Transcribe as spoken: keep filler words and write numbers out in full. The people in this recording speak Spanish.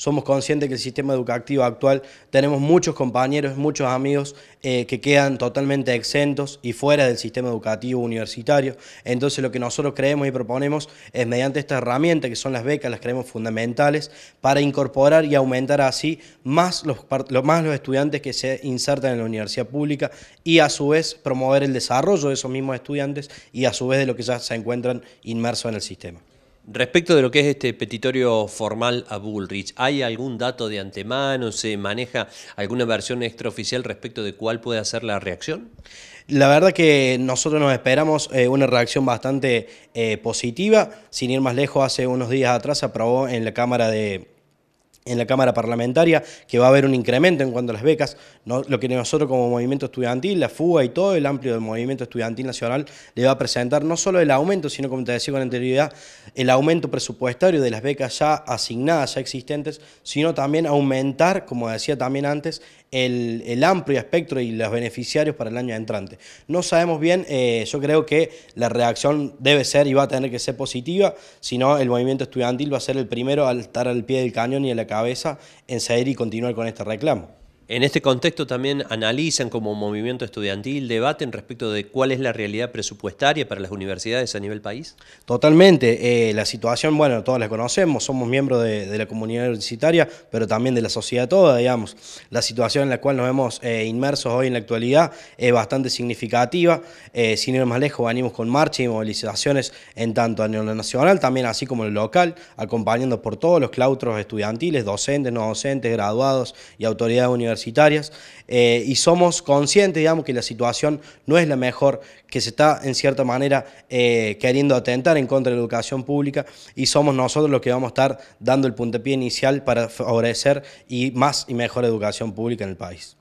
somos conscientes que el sistema educativo actual tenemos muchos compañeros, muchos amigos eh, que quedan totalmente exentos y fuera del sistema educativo universitario. Entonces lo que nosotros creemos y proponemos es mediante esta herramienta que son las becas, las creemos fundamentales para incorporar y aumentar así más los, más los estudiantes que se insertan en la universidad pública y a su vez promover el desarrollo de esos mismos estudiantes y a su vez de lo que ya se encuentran inmersos en el sistema. Respecto de lo que es este petitorio formal a Bullrich, ¿hay algún dato de antemano? ¿Se maneja alguna versión extraoficial respecto de cuál puede ser la reacción? La verdad que nosotros nos esperamos eh, una reacción bastante eh, positiva. Sin ir más lejos, hace unos días atrás se aprobó en la Cámara de... en la Cámara Parlamentaria, que va a haber un incremento en cuanto a las becas, no, lo que nosotros como movimiento estudiantil, la FUA y todo el amplio del movimiento estudiantil nacional le va a presentar no solo el aumento, sino como te decía con anterioridad, el aumento presupuestario de las becas ya asignadas, ya existentes, sino también aumentar, como decía también antes, el, el amplio espectro y los beneficiarios para el año entrante. No sabemos bien, eh, yo creo que la reacción debe ser y va a tener que ser positiva, si no el movimiento estudiantil va a ser el primero al estar al pie del cañón y a la cabeza en salir y continuar con este reclamo. En este contexto también analizan como movimiento estudiantil, debaten respecto de cuál es la realidad presupuestaria para las universidades a nivel país. Totalmente. Eh, la situación, bueno, todos la conocemos, somos miembros de, de la comunidad universitaria, pero también de la sociedad toda, digamos. La situación en la cual nos vemos eh, inmersos hoy en la actualidad es bastante significativa. Eh, sin ir más lejos, venimos con marchas y movilizaciones en tanto a nivel nacional, también así como en lo local, acompañando por todos los claustros estudiantiles, docentes, no docentes, graduados y autoridades universitarias. Eh, y somos conscientes, digamos, que la situación no es la mejor, que se está en cierta manera eh, queriendo atentar en contra de la educación pública y somos nosotros los que vamos a estar dando el puntapié inicial para favorecer y más y mejor educación pública en el país.